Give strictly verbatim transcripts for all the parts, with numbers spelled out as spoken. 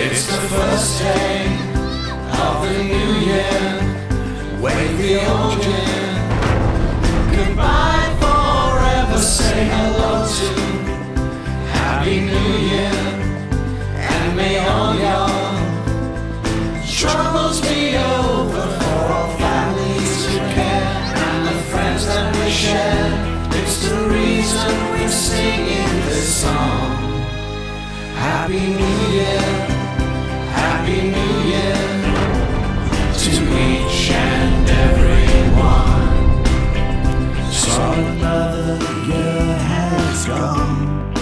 It's the first day of the new year. Wave the old year goodbye forever. Say hello to Happy New Year, and may all your troubles be over. For our families to care and the friends that we share. It's the reason we're singing this song. Happy New Year, Happy New Year to each and every one. So another year has gone.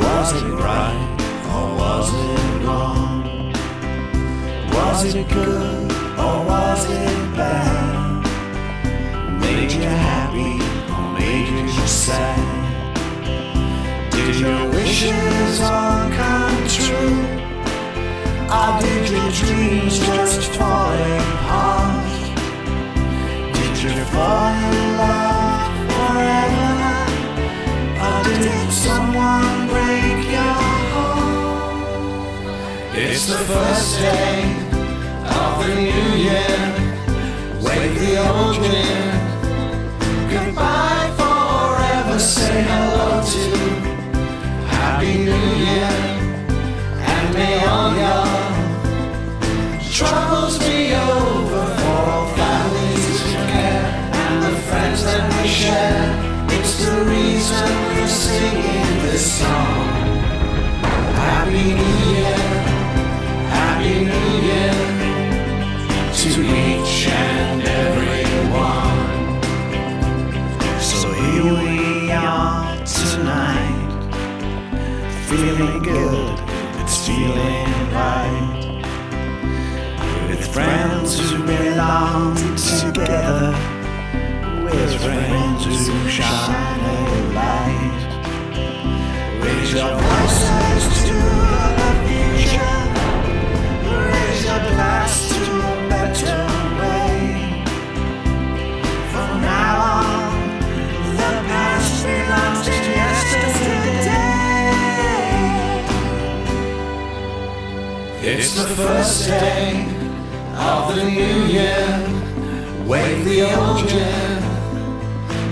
Was it right or was it wrong? Was it good or was it bad? Made you happy or made you sad? Did your wishes all come true? Or did your dreams just fall apart? Did you fall in love forever? Or did someone break your heart? It's the first day of the new year. Wave the old year goodbye forever. Say hello to Happy New Year, and may all your troubles be over. For all families to care and the friends that we share. It's the reason we're singing this song. Happy New Year, Happy New Year to each and every one. So here we are tonight, feeling good, it's feeling right, with friends who belong together, with friends who shine a light. Raise your voices to the future. Raise your glass to a better way. From now on, the past belongs to yesterday. It's the first day of the new year. Wave the old year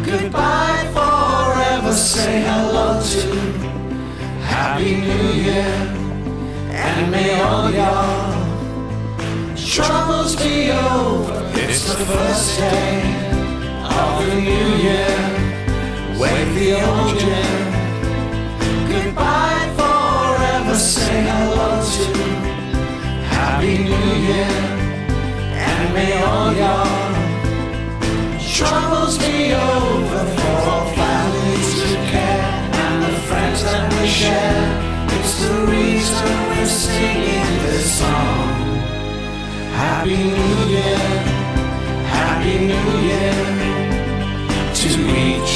goodbye forever. Say hello to Happy New Year, and may all your troubles be over. It's the first day of the new year. Wave the old year goodbye forever. Say hello to Happy New Year, and may all your troubles be over. For all families to care and the friends that we share. It's the reason we're singing this song. Happy New Year, Happy New Year to each